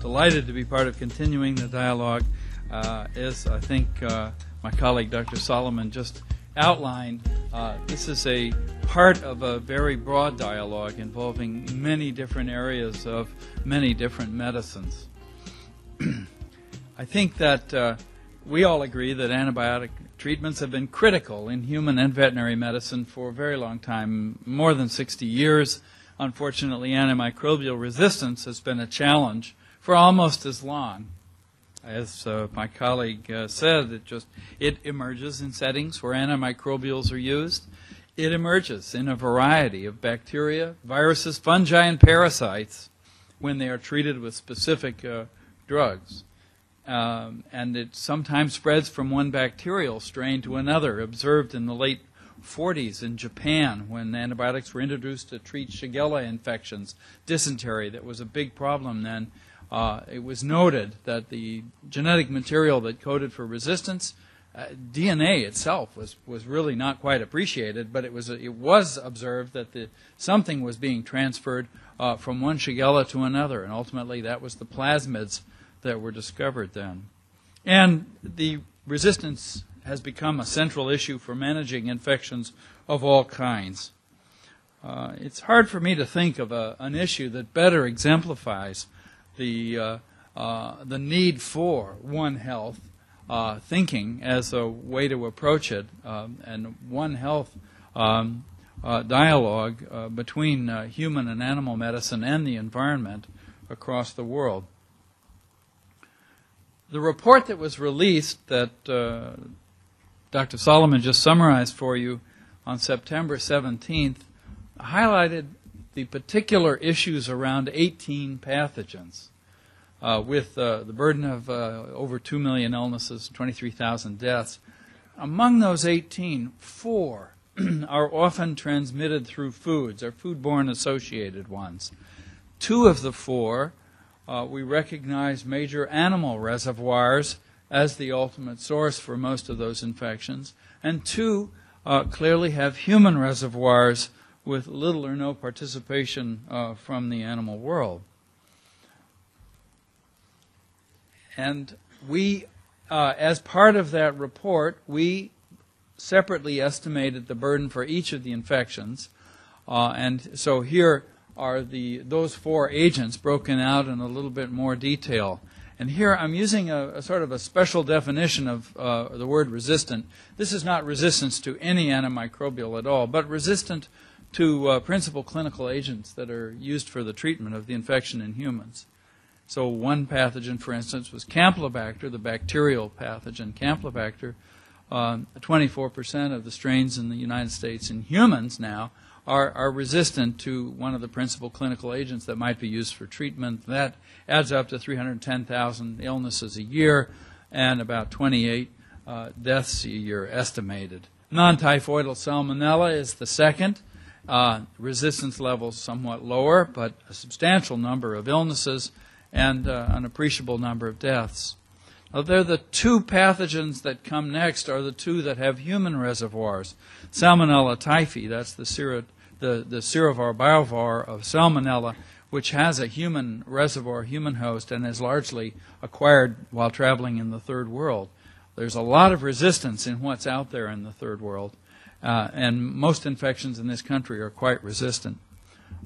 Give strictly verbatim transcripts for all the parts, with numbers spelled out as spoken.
delighted to be part of continuing the dialogue. Uh, as I think uh, my colleague Doctor Solomon just outlined, uh, this is a part of a very broad dialogue involving many different areas of many different medicines. I think that uh, we all agree that antibiotic treatments have been critical in human and veterinary medicine for a very long time, more than sixty years. Unfortunately, antimicrobial resistance has been a challenge for almost as long. As uh, my colleague uh, said, it just it emerges in settings where antimicrobials are used. It emerges in a variety of bacteria, viruses, fungi, and parasites when they are treated with specific uh, drugs. Um, and it sometimes spreads from one bacterial strain to another, observed in the late forties in Japan when antibiotics were introduced to treat Shigella infections, dysentery. That was a big problem then. Uh, it was noted that the genetic material that coded for resistance, uh, D N A itself was, was really not quite appreciated, but it was, it was observed that the, something was being transferred uh, from one Shigella to another, and ultimately that was the plasmids that were discovered then. And the resistance has become a central issue for managing infections of all kinds. Uh, it's hard for me to think of a, an issue that better exemplifies the uh, uh, the need for One Health uh, thinking as a way to approach it, um, and One Health um, uh, dialogue uh, between uh, human and animal medicine and the environment across the world. The report that was released that uh, Doctor Solomon just summarized for you on September seventeenth highlighted the particular issues around eighteen pathogens, uh, with uh, the burden of uh, over two million illnesses, twenty-three thousand deaths. Among those eighteen, four are often transmitted through foods, or foodborne associated ones. Two of the four, uh, we recognize major animal reservoirs as the ultimate source for most of those infections, and two uh, clearly have human reservoirs with little or no participation uh, from the animal world. And we, uh, as part of that report, we separately estimated the burden for each of the infections. Uh, and so here are the, those four agents broken out in a little bit more detail. And here I'm using a, a sort of a special definition of uh, the word resistant. This is not resistance to any antimicrobial at all, but resistant to uh, principal clinical agents that are used for the treatment of the infection in humans. So one pathogen, for instance, was Campylobacter, the bacterial pathogen Campylobacter. twenty-four percent um, of the strains in the United States in humans now are, are resistant to one of the principal clinical agents that might be used for treatment. That adds up to three hundred ten thousand illnesses a year and about twenty-eight uh, deaths a year estimated. Non-typhoidal salmonella is the second. Uh, resistance levels somewhat lower, but a substantial number of illnesses and uh, an appreciable number of deaths. Now, they're the two pathogens that come next are the two that have human reservoirs. Salmonella typhi, that's the, sero, the, the serovar biovar of Salmonella, which has a human reservoir, human host, and is largely acquired while traveling in the third world. There's a lot of resistance in what's out there in the third world. Uh, and most infections in this country are quite resistant.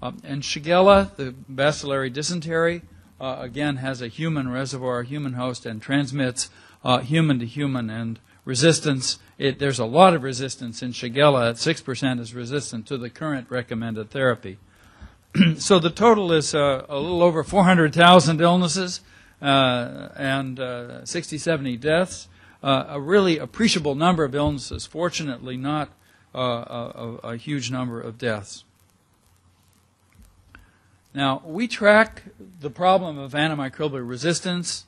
Uh, and Shigella, the bacillary dysentery, uh, again has a human reservoir, human host, and transmits uh, human to human. And resistance, it, there's a lot of resistance in Shigella. six percent is resistant to the current recommended therapy. So the total is uh, a little over four hundred thousand illnesses uh, and uh, sixty, seventy deaths. Uh, a really appreciable number of illnesses. Fortunately, not Uh, a, a huge number of deaths. Now, we track the problem of antimicrobial resistance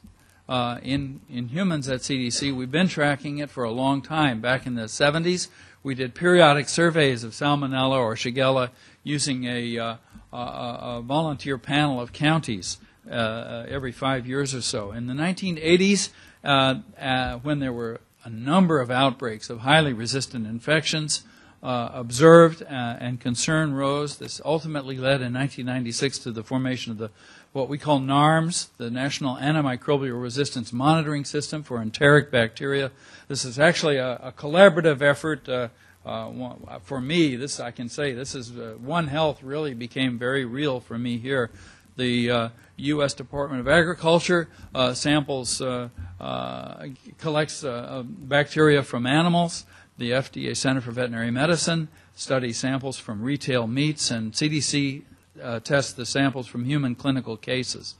uh, in, in humans at C D C. We've been tracking it for a long time. Back in the seventies, we did periodic surveys of Salmonella or Shigella using a, uh, a, a volunteer panel of counties uh, every five years or so. In the nineteen eighties, uh, uh, when there were a number of outbreaks of highly resistant infections, uh, observed uh, and concern rose. This ultimately led in nineteen ninety-six to the formation of the what we call NARMS, the National Antimicrobial Resistance Monitoring System for enteric bacteria. This is actually a, a collaborative effort. Uh, uh, for me, this I can say, this is uh, One Health really became very real for me here. The uh, U S Department of Agriculture uh, samples, uh, uh, collects uh, bacteria from animals. The F D A Center for Veterinary Medicine studies samples from retail meats, and C D C Uh, test the samples from human clinical cases.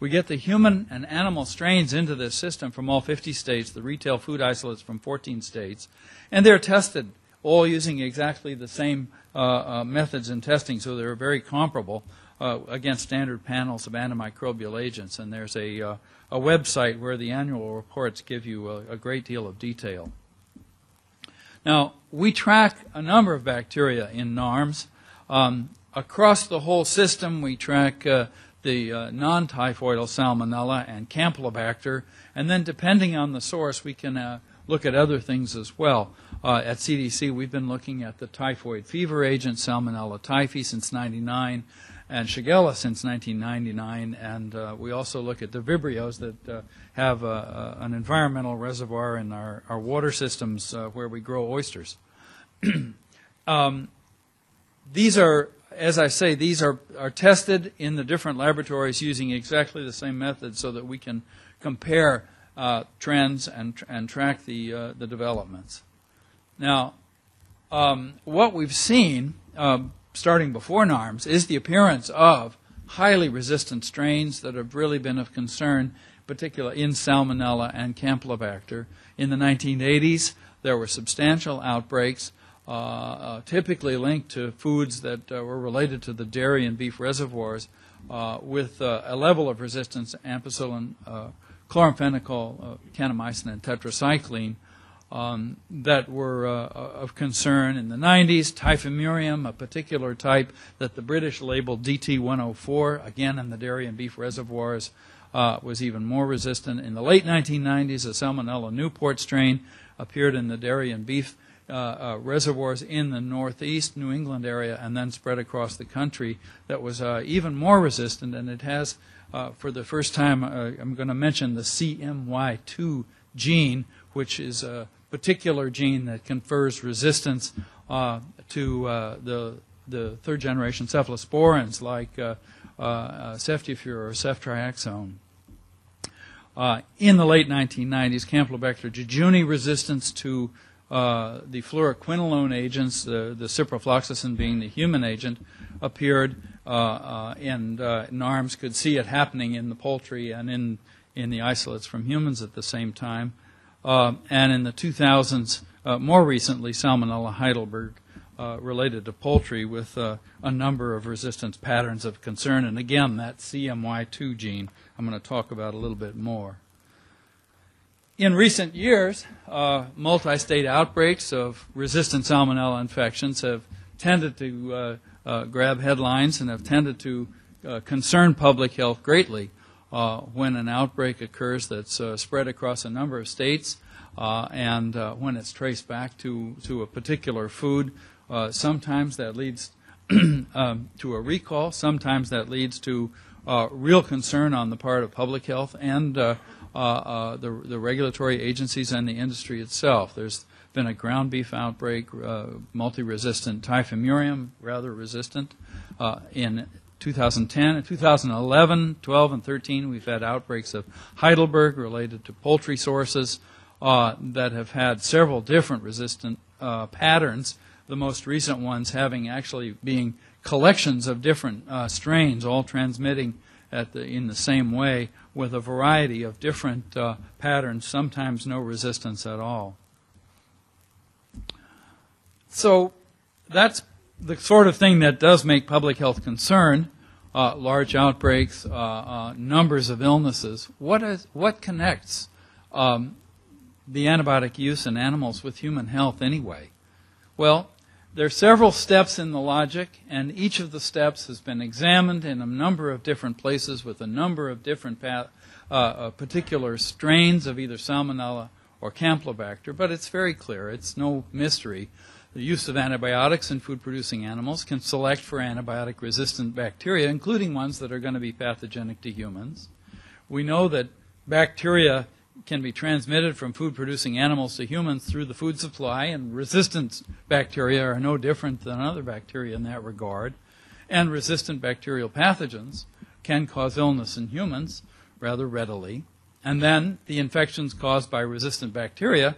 We get the human and animal strains into this system from all fifty states, the retail food isolates from fourteen states, and they're tested all using exactly the same uh, uh, methods in testing, so they're very comparable uh, against standard panels of antimicrobial agents. And there's a, uh, a website where the annual reports give you a, a great deal of detail. Now, we track a number of bacteria in NARMS. Um, Across the whole system, we track uh, the uh, non-typhoidal salmonella and Campylobacter, and then depending on the source, we can uh, look at other things as well. Uh, at C D C, we've been looking at the typhoid fever agent, Salmonella typhi, since ninety-nine, and Shigella since nineteen ninety-nine, and uh, we also look at the Vibrios that uh, have uh, uh, an environmental reservoir in our, our water systems uh, where we grow oysters. um, these are As I say, these are, are tested in the different laboratories using exactly the same method so that we can compare uh, trends and, and track the, uh, the developments. Now, um, what we've seen, uh, starting before NARMS, is the appearance of highly resistant strains that have really been of concern, particularly in Salmonella and Campylobacter. In the nineteen eighties, there were substantial outbreaks. Uh, uh, typically linked to foods that uh, were related to the dairy and beef reservoirs uh, with uh, a level of resistance ampicillin, uh, chloramphenicol, uh, kanamycin, and tetracycline um, that were uh, of concern. In the nineties, Typhimurium, a particular type that the British labeled D T one oh four, again in the dairy and beef reservoirs, uh, was even more resistant. In the late nineteen nineties, a Salmonella Newport strain appeared in the dairy and beef Uh, uh, reservoirs in the northeast New England area and then spread across the country that was uh, even more resistant, and it has uh, for the first time uh, I'm going to mention the C M Y two gene, which is a particular gene that confers resistance uh, to uh, the, the third generation cephalosporins like uh, uh, Ceftifur or Ceftriaxone. Uh, in the late nineteen nineties, Campylobacter jejuni resistance to Uh, the fluoroquinolone agents, the, the ciprofloxacin being the human agent, appeared, uh, uh, and uh, NARMS could see it happening in the poultry and in, in the isolates from humans at the same time. Uh, and in the two thousands, uh, more recently, Salmonella Heidelberg uh, related to poultry with uh, a number of resistance patterns of concern. And again, that C M Y two gene I'm going to talk about a little bit more. In recent years, uh, multi-state outbreaks of resistant salmonella infections have tended to uh, uh, grab headlines and have tended to uh, concern public health greatly uh, when an outbreak occurs that's uh, spread across a number of states uh, and uh, when it's traced back to, to a particular food. Uh, sometimes that leads um, to a recall. Sometimes that leads to uh, real concern on the part of public health and uh, Uh, uh, the, the regulatory agencies and the industry itself. There's been a ground beef outbreak, uh, multi-resistant Typhimurium, rather resistant. Uh, in two thousand ten, in two thousand eleven, twelve, and thirteen, we've had outbreaks of Heidelberg related to poultry sources uh, that have had several different resistant uh, patterns, the most recent ones having actually being collections of different uh, strains, all transmitting At the, in the same way with a variety of different uh, patterns, sometimes no resistance at all. So that's the sort of thing that does make public health concern, uh, large outbreaks, uh, uh, numbers of illnesses. What is, what connects um, the antibiotic use in animals with human health anyway? Well, there are several steps in the logic, and each of the steps has been examined in a number of different places with a number of different path, uh, uh, particular strains of either Salmonella or Campylobacter, but it's very clear, it's no mystery, The use of antibiotics in food-producing animals can select for antibiotic-resistant bacteria, including ones that are going to be pathogenic to humans. We know that bacteria can be transmitted from food-producing animals to humans through the food supply, and resistant bacteria are no different than other bacteria in that regard. And resistant bacterial pathogens can cause illness in humans rather readily. And then the infections caused by resistant bacteria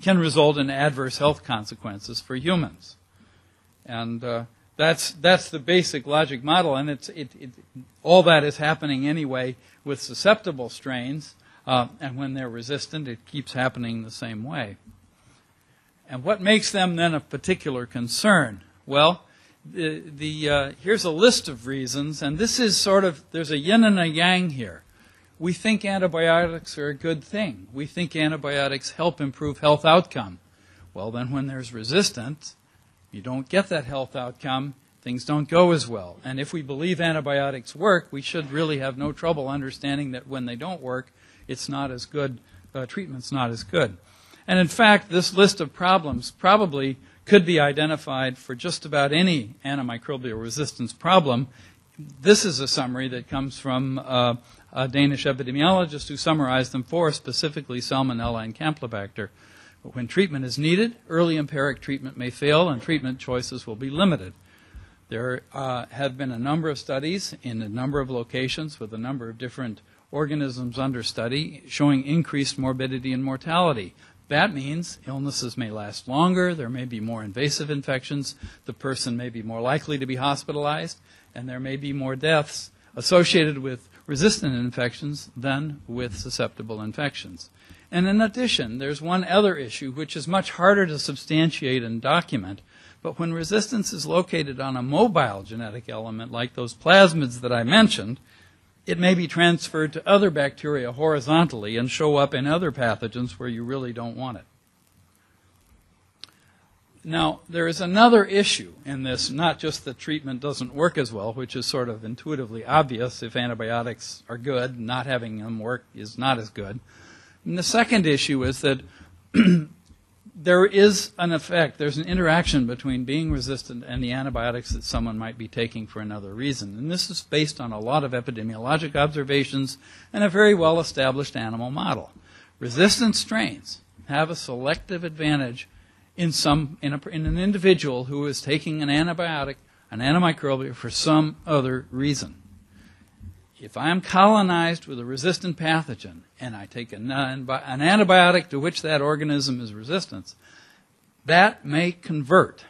can result in adverse health consequences for humans. And uh, that's, that's the basic logic model, and it's, it, it, all that is happening anyway with susceptible strains. Uh, and when they're resistant, it keeps happening the same way. And what makes them then of particular concern? Well, the, the, uh, here's a list of reasons, and this is sort of, there's a yin and a yang here. We think antibiotics are a good thing. We think antibiotics help improve health outcome. Well, then when there's resistance, you don't get that health outcome. Things don't go as well. And if we believe antibiotics work, we should really have no trouble understanding that when they don't work, it's not as good, uh, treatment's not as good. And in fact, this list of problems probably could be identified for just about any antimicrobial resistance problem. This is a summary that comes from uh, a Danish epidemiologist who summarized them for specifically Salmonella and Campylobacter. But when treatment is needed, early empiric treatment may fail and treatment choices will be limited. There uh, have been a number of studies in a number of locations with a number of different organisms under study showing increased morbidity and mortality. That means illnesses may last longer, there may be more invasive infections, the person may be more likely to be hospitalized, and there may be more deaths associated with resistant infections than with susceptible infections. And in addition, there's one other issue which is much harder to substantiate and document, but when resistance is located on a mobile genetic element like those plasmids that I mentioned, it may be transferred to other bacteria horizontally and show up in other pathogens where you really don't want it. Now, there is another issue in this, not just that treatment doesn't work as well, which is sort of intuitively obvious. If antibiotics are good, not having them work is not as good. And the second issue is that there is an effect, there's an interaction between being resistant and the antibiotics that someone might be taking for another reason. And this is based on a lot of epidemiologic observations and a very well-established animal model. Resistant strains have a selective advantage in, some, in, a, in an individual who is taking an antibiotic, an antimicrobial, for some other reason. If I'm colonized with a resistant pathogen and I take an, an antibiotic to which that organism is resistant, that may convert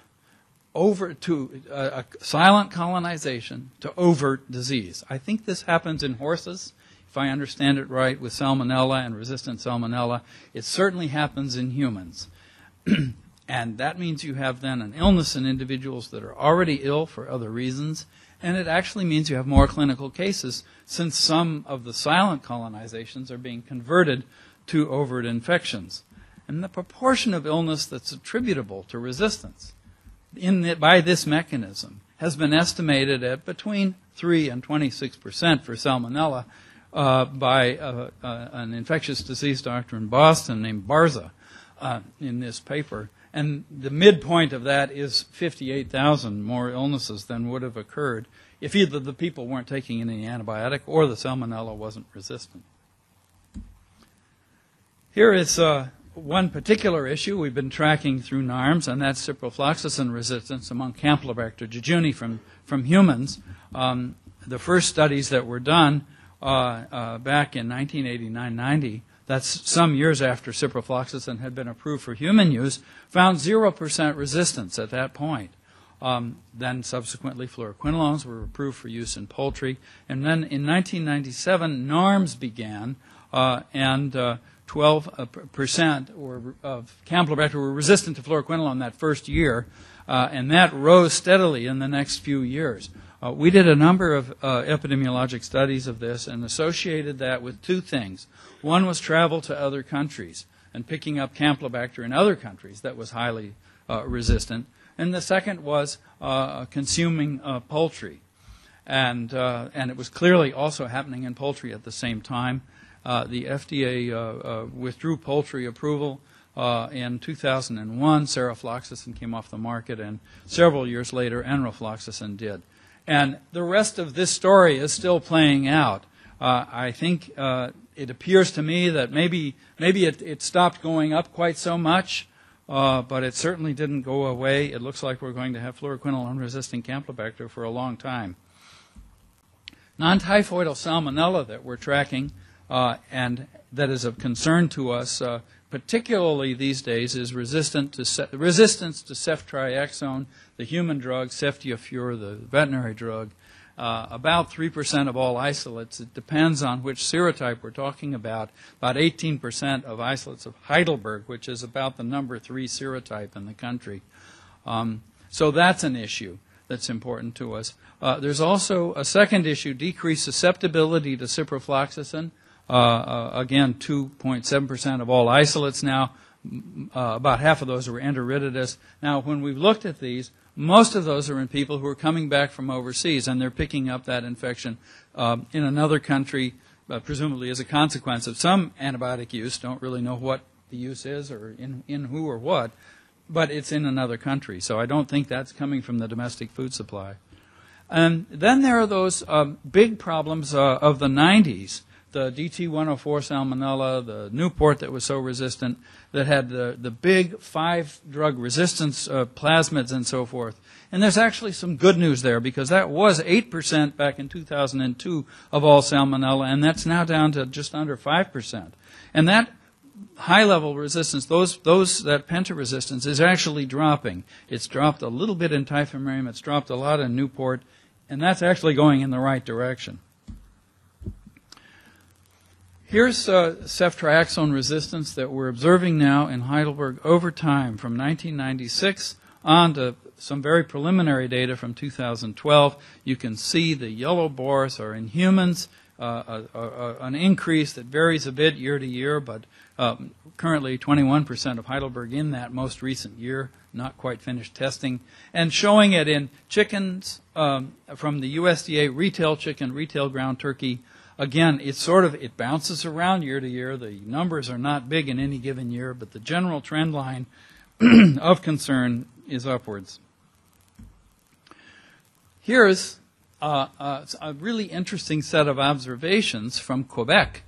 over to uh, a silent colonization to overt disease. I think this happens in horses, if I understand it right, with salmonella and resistant salmonella. It certainly happens in humans. And that means you have then an illness in individuals that are already ill for other reasons. And it actually means you have more clinical cases since some of the silent colonizations are being converted to overt infections. And the proportion of illness that's attributable to resistance in the, by this mechanism has been estimated at between three and twenty-six percent for salmonella uh, by uh, uh, an infectious disease doctor in Boston named Barza uh, in this paper. And the midpoint of that is fifty-eight thousand more illnesses than would have occurred if either the people weren't taking any antibiotic or the salmonella wasn't resistant. Here is uh, one particular issue we've been tracking through NARMS, and that's ciprofloxacin resistance among Campylobacter jejuni from, from humans. Um, the first studies that were done uh, uh, back in nineteen eighty-nine ninety, that's some years after ciprofloxacin had been approved for human use, found zero percent resistance at that point. Um, then subsequently fluoroquinolones were approved for use in poultry. And then in nineteen ninety-seven, NARMS began, uh, and uh, twelve percent were, of Campylobacter were resistant to fluoroquinolone that first year, uh, and that rose steadily in the next few years. Uh, we did a number of uh, epidemiologic studies of this and associated that with two things. One was travel to other countries and picking up Campylobacter in other countries that was highly uh, resistant. And the second was uh, consuming uh, poultry. And, uh, and it was clearly also happening in poultry at the same time. Uh, the F D A uh, uh, withdrew poultry approval. Uh, in two thousand one, sarafloxacin came off the market, and several years later, enrofloxacin did. And the rest of this story is still playing out. Uh, I think uh, it appears to me that maybe maybe it, it stopped going up quite so much, uh, but it certainly didn't go away. It looks like we're going to have fluoroquinolone-resistant Campylobacter for a long time. Non-typhoidal salmonella that we're tracking uh, and that is of concern to us, uh, particularly these days, is resistant to resistance to ceftriaxone, the human drug, Ceftifur, the veterinary drug. Uh, about three percent of all isolates. It depends on which serotype we're talking about. About eighteen percent of isolates of Heidelberg, which is about the number three serotype in the country. Um, so that's an issue that's important to us. Uh, there's also a second issue, decreased susceptibility to ciprofloxacin. Uh, uh, again, two point seven percent of all isolates now. Uh, about half of those were enteritidis. Now, when we've looked at these, most of those are in people who are coming back from overseas, and they're picking up that infection um, in another country, uh, presumably as a consequence of some antibiotic use. Don't really know what the use is or in, in who or what, but it's in another country. So I don't think that's coming from the domestic food supply. And then there are those uh, big problems uh, of the nineties, the D T one oh four salmonella, the Newport that was so resistant, that had the, the big five drug resistance uh, plasmids and so forth. And there's actually some good news there, because that was eight percent back in two thousand two of all salmonella, and that's now down to just under five percent. And that high-level resistance, those, those, that penta resistance is actually dropping. It's dropped a little bit in Typhimurium, it's dropped a lot in Newport, and that's actually going in the right direction. Here's uh, ceftriaxone resistance that we're observing now in Heidelberg over time, from nineteen ninety-six on to some very preliminary data from two thousand twelve. You can see the yellow bars are in humans, uh, a, a, an increase that varies a bit year to year, but um, currently twenty-one percent of Heidelberg in that most recent year, not quite finished testing, and showing it in chickens um, from the U S D A, retail chicken, retail ground turkey. Again, it's sort of, it bounces around year to year. The numbers are not big in any given year, but the general trend line of concern is upwards. Here's uh, uh, a really interesting set of observations from Quebec,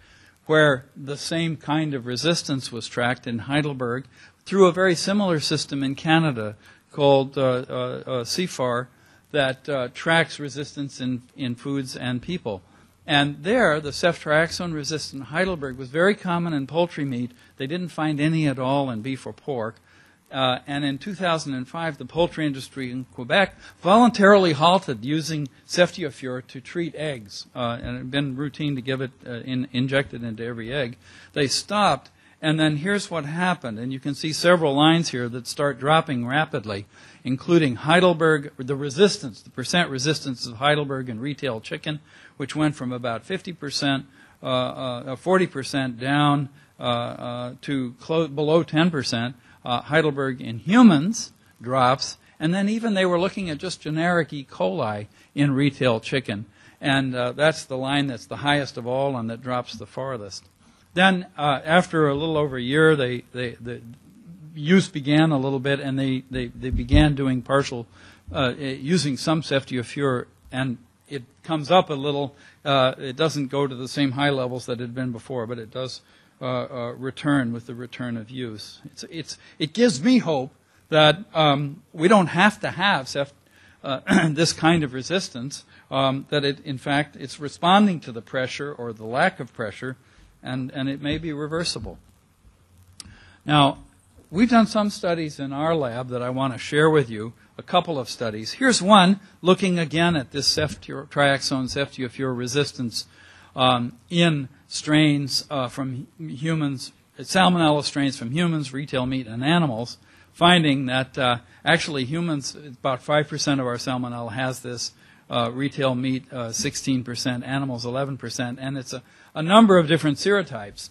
where the same kind of resistance was tracked in Heidelberg through a very similar system in Canada called uh, uh, uh, C I F A R that uh, tracks resistance in, in foods and people. And there, the ceftriaxone-resistant Heidelberg was very common in poultry meat. They didn't find any at all in beef or pork. Uh, and in two thousand five, the poultry industry in Quebec voluntarily halted using ceftiofur to treat eggs. Uh, and it had been routine to give it uh, in, injected into every egg. They stopped, and then here's what happened. And you can see several lines here that start dropping rapidly, including Heidelberg, the resistance, the percent resistance of Heidelberg and retail chicken, which went from about fifty percent, uh, uh, forty percent down uh, uh, to below ten percent. Uh, Heidelberg in humans drops, and then even they were looking at just generic E. coli in retail chicken, and uh, that's the line that's the highest of all and that drops the farthest. Then uh, after a little over a year, they, they, the use began a little bit, and they, they, they began doing partial, uh, using some ceftiofur, and it comes up a little. Uh, it doesn't go to the same high levels that it had been before, but it does uh, uh, return with the return of use. It's, it's, it gives me hope that um, we don't have to have ceft, uh, this kind of resistance, um, that it, in fact it's responding to the pressure or the lack of pressure, and, and it may be reversible. Now, we've done some studies in our lab that I want to share with you, a couple of studies. Here's one looking again at this ceftriaxone ceftiofur resistance um, in strains uh, from humans, salmonella strains from humans, retail meat, and animals, finding that uh, actually humans, about five percent of our salmonella has this, uh, retail meat uh, sixteen percent, animals eleven percent, and it's a, a number of different serotypes.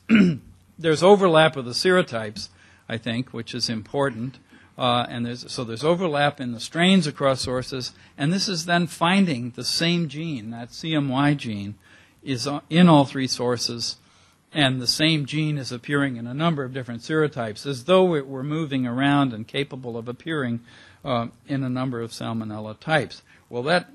There's overlap of the serotypes, I think, which is important. Uh, and there's, so there's overlap in the strains across sources. And this is then finding the same gene, that C M Y gene, is in all three sources. and the same gene is appearing in a number of different serotypes, as though it were moving around and capable of appearing uh, in a number of salmonella types. Well, that,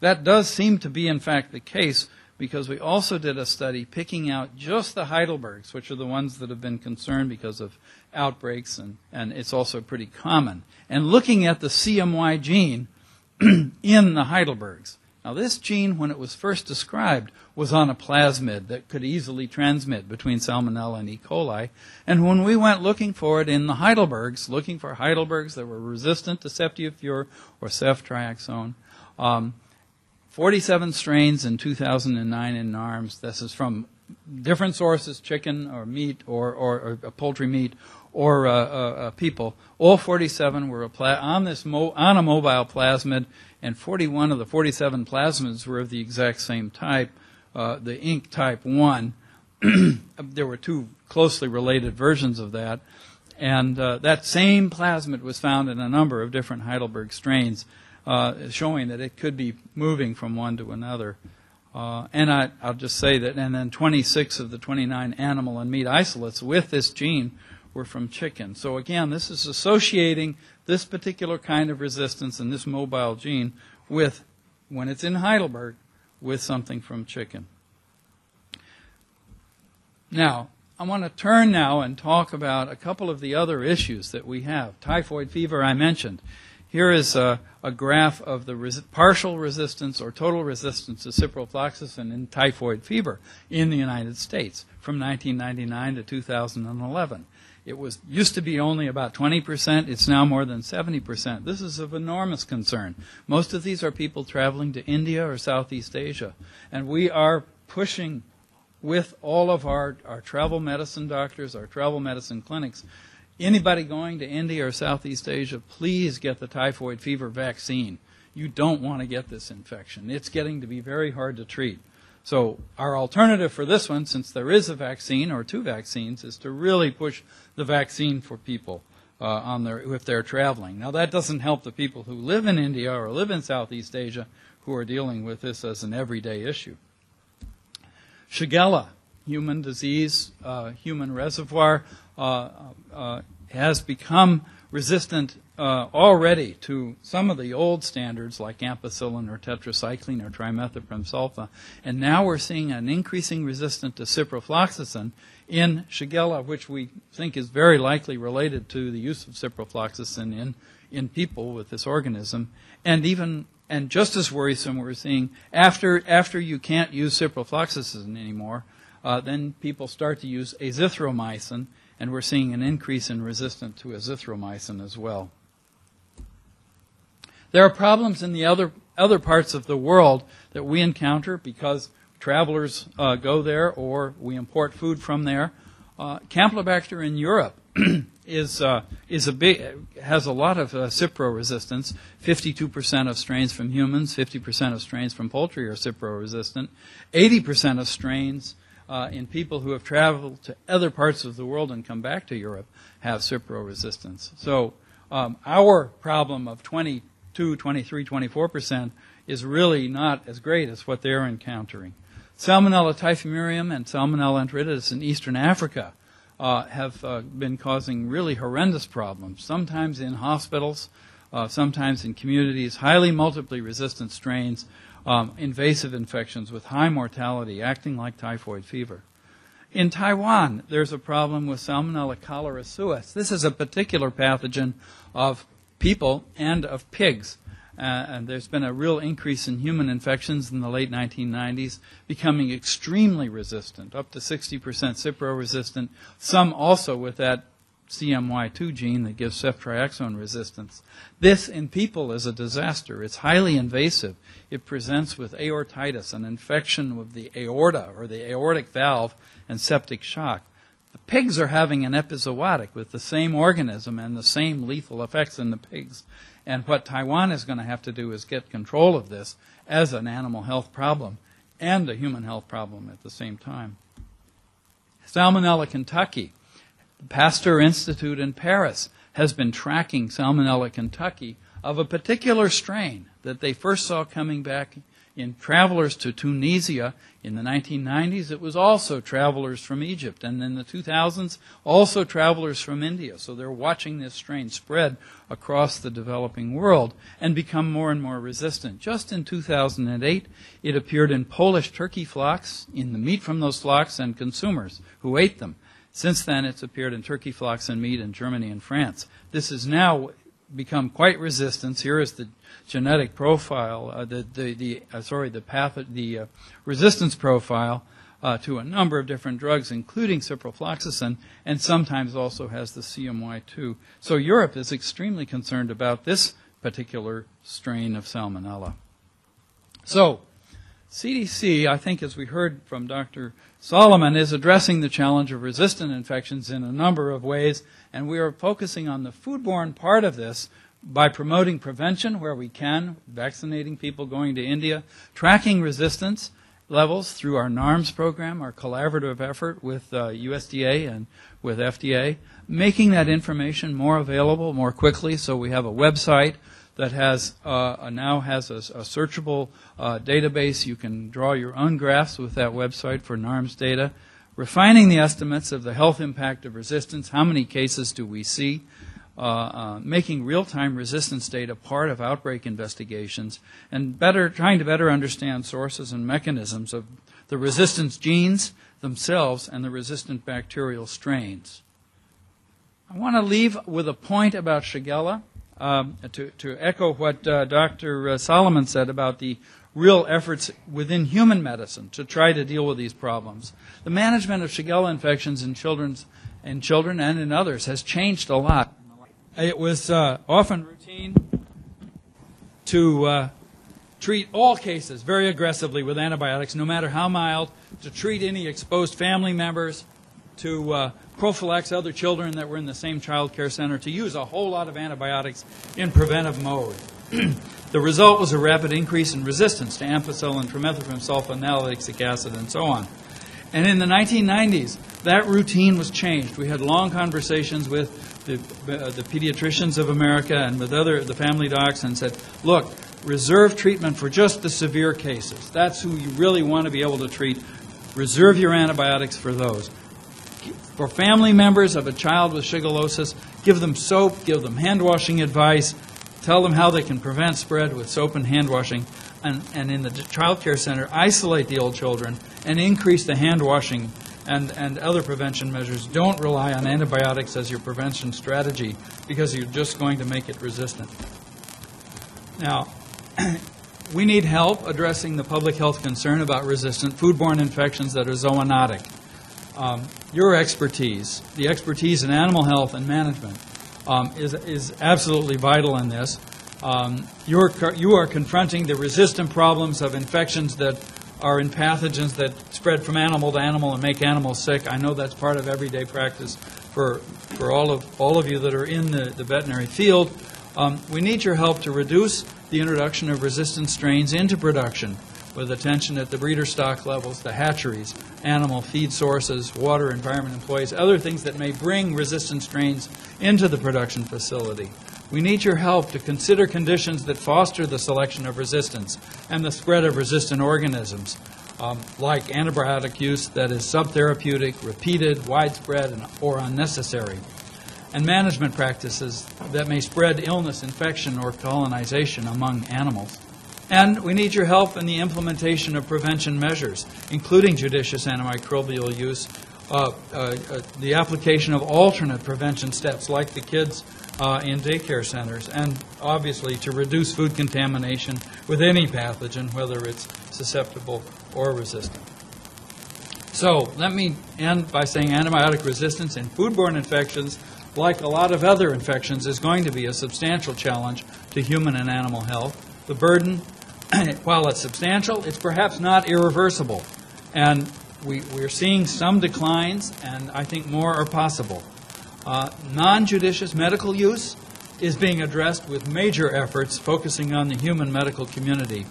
that does seem to be, in fact, the case, because we also did a study picking out just the Heidelbergs, which are the ones that have been concerned because of outbreaks, and, and it's also pretty common, and looking at the C M Y gene in the Heidelbergs. Now, this gene, when it was first described, was on a plasmid that could easily transmit between Salmonella and E. coli. And when we went looking for it in the Heidelbergs, looking for Heidelbergs that were resistant to Ceftifur or Ceftriaxone, um, forty-seven strains in two thousand nine in NARMS. This is from different sources, chicken or meat or, or, or poultry meat or uh, uh, people. All forty-seven were on, this mo on a mobile plasmid, and forty-one of the forty-seven plasmids were of the exact same type, uh, the I N C type one. There were two closely related versions of that. And uh, that same plasmid was found in a number of different Heidelberg strains, uh, showing that it could be moving from one to another. Uh, and I, I'll just say that, and then twenty-six of the twenty-nine animal and meat isolates with this gene were from chicken. So again, this is associating this particular kind of resistance in this mobile gene with, when it's in Heidelberg, with something from chicken. Now, I want to turn now and talk about a couple of the other issues that we have. Typhoid fever, I mentioned. Here is a, a graph of the res partial resistance or total resistance to ciprofloxacin in typhoid fever in the United States from nineteen ninety-nine to two thousand eleven. It was used to be only about twenty percent. It's now more than seventy percent. This is of enormous concern. Most of these are people traveling to India or Southeast Asia. And we are pushing with all of our, our travel medicine doctors, our travel medicine clinics. Anybody going to India or Southeast Asia, please get the typhoid fever vaccine. You don't want to get this infection. It's getting to be very hard to treat. So our alternative for this one, since there is a vaccine or two vaccines, is to really push the vaccine for people uh, on their, if they're traveling. Now, that doesn't help the people who live in India or live in Southeast Asia who are dealing with this as an everyday issue. Shigella, human disease, uh, human reservoir, Uh, uh, has become resistant uh, already to some of the old standards like ampicillin or tetracycline or trimethoprim sulfa. And now we're seeing an increasing resistance to ciprofloxacin in Shigella, which we think is very likely related to the use of ciprofloxacin in, in people with this organism. And even and just as worrisome, we're seeing after, after you can't use ciprofloxacin anymore, uh, then people start to use azithromycin. And we're seeing an increase in resistance to azithromycin as well. There are problems in the other, other parts of the world that we encounter because travelers uh, go there or we import food from there. Uh, Campylobacter in Europe is, uh, is a big, has a lot of uh, cipro resistance. fifty-two percent of strains from humans, fifty percent of strains from poultry are cipro resistant, eighty percent of strains Uh, in people who have traveled to other parts of the world and come back to Europe have cipro resistance. So um, our problem of twenty-two, twenty-three, twenty-four percent is really not as great as what they're encountering. Salmonella Typhimurium and Salmonella enteritidis in Eastern Africa uh, have uh, been causing really horrendous problems, sometimes in hospitals, uh, sometimes in communities, highly multiply resistant strains, Um, invasive infections with high mortality, acting like typhoid fever. In Taiwan, there's a problem with Salmonella cholera suis. This is a particular pathogen of people and of pigs. Uh, and there's been a real increase in human infections in the late nineteen nineties, becoming extremely resistant, up to sixty percent cipro resistant, some also with that C M Y two gene that gives ceftriaxone resistance. This in people is a disaster. It's highly invasive. It presents with aortitis, an infection with the aorta or the aortic valve, and septic shock. The pigs are having an epizootic with the same organism and the same lethal effects in the pigs. And what Taiwan is going to have to do is get control of this as an animal health problem and a human health problem at the same time. Salmonella Kentucky. The Pasteur Institute in Paris has been tracking Salmonella Kentucky of a particular strain that they first saw coming back in travelers to Tunisia. In the nineteen nineties, it was also travelers from Egypt. And in the two thousands, also travelers from India. So they're watching this strain spread across the developing world and become more and more resistant. Just in two thousand eight, it appeared in Polish turkey flocks, in the meat from those flocks, and consumers who ate them. Since then, it's appeared in turkey flocks and meat in Germany and France. This has now become quite resistant. Here is the genetic profile, uh, the the, the uh, sorry, the path, the uh, resistance profile uh, to a number of different drugs, including ciprofloxacin, and sometimes also has the C M Y two. So Europe is extremely concerned about this particular strain of Salmonella. So C D C, I think, as we heard from Doctor Solomon, is addressing the challenge of resistant infections in a number of ways, and we are focusing on the foodborne part of this by promoting prevention where we can, vaccinating people going to India, tracking resistance levels through our NARMS program, our collaborative effort with uh, U S D A and with F D A, making that information more available more quickly. So we have a website that has uh, now has a, a searchable uh, database. You can draw your own graphs with that website for NARMS data. Refining the estimates of the health impact of resistance, how many cases do we see, uh, uh, making real-time resistance data part of outbreak investigations, and better trying to better understand sources and mechanisms of the resistance genes themselves and the resistant bacterial strains. I want to leave with a point about Shigella. Um, to, to echo what uh, Doctor Solomon said about the real efforts within human medicine to try to deal with these problems. The management of Shigella infections in, children's, in children and in others has changed a lot. It was uh, often routine to uh, treat all cases very aggressively with antibiotics, no matter how mild, to treat any exposed family members, to uh, prophylax other children that were in the same child care center, to use a whole lot of antibiotics in preventive mode. The result was a rapid increase in resistance to ampicillin, trimethoprim, sulfonyluretic acid, and so on. And in the nineteen nineties, that routine was changed. We had long conversations with the, uh, the pediatricians of America and with other the family docs and said, look, reserve treatment for just the severe cases. That's who you really want to be able to treat. Reserve your antibiotics for those. For family members of a child with shigellosis, give them soap, give them hand-washing advice, tell them how they can prevent spread with soap and hand-washing, and, and in the child care center, isolate the old children and increase the hand-washing and, and other prevention measures. Don't rely on antibiotics as your prevention strategy because you're just going to make it resistant. Now, we need help addressing the public health concern about resistant foodborne infections that are zoonotic. Um, your expertise, the expertise in animal health and management, um, is, is absolutely vital in this. Um, you're, you are confronting the resistant problems of infections that are in pathogens that spread from animal to animal and make animals sick. I know that's part of everyday practice for, for all, of, all of you that are in the, the veterinary field. Um, we need your help to reduce the introduction of resistant strains into production, with attention at the breeder stock levels, the hatcheries, animal feed sources, water, environment employees, other things that may bring resistant strains into the production facility. We need your help to consider conditions that foster the selection of resistance and the spread of resistant organisms, um, like antibiotic use that is subtherapeutic, repeated, widespread, and, or unnecessary, and management practices that may spread illness, infection, or colonization among animals. And we need your help in the implementation of prevention measures, including judicious antimicrobial use, uh, uh, uh, the application of alternate prevention steps like the kids uh, in daycare centers, and obviously to reduce food contamination with any pathogen, whether it's susceptible or resistant. So let me end by saying antibiotic resistance in foodborne infections, like a lot of other infections, is going to be a substantial challenge to human and animal health. The burden, while it's substantial, it's perhaps not irreversible. And we, we're seeing some declines, and I think more are possible. Uh, non-judicious medical use is being addressed with major efforts focusing on the human medical community.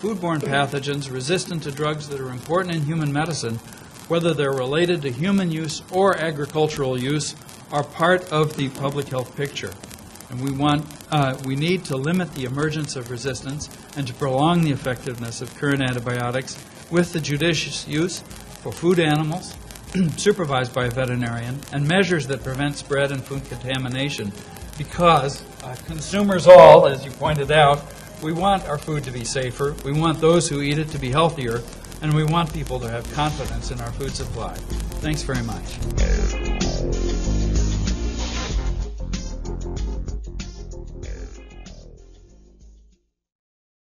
Foodborne pathogens resistant to drugs that are important in human medicine, whether they're related to human use or agricultural use, are part of the public health picture. And we want, uh, we need to limit the emergence of resistance and to prolong the effectiveness of current antibiotics with the judicious use for food animals supervised by a veterinarian and measures that prevent spread and food contamination, because uh, consumers all, as you pointed out, we want our food to be safer, we want those who eat it to be healthier, and we want people to have confidence in our food supply. Thanks very much.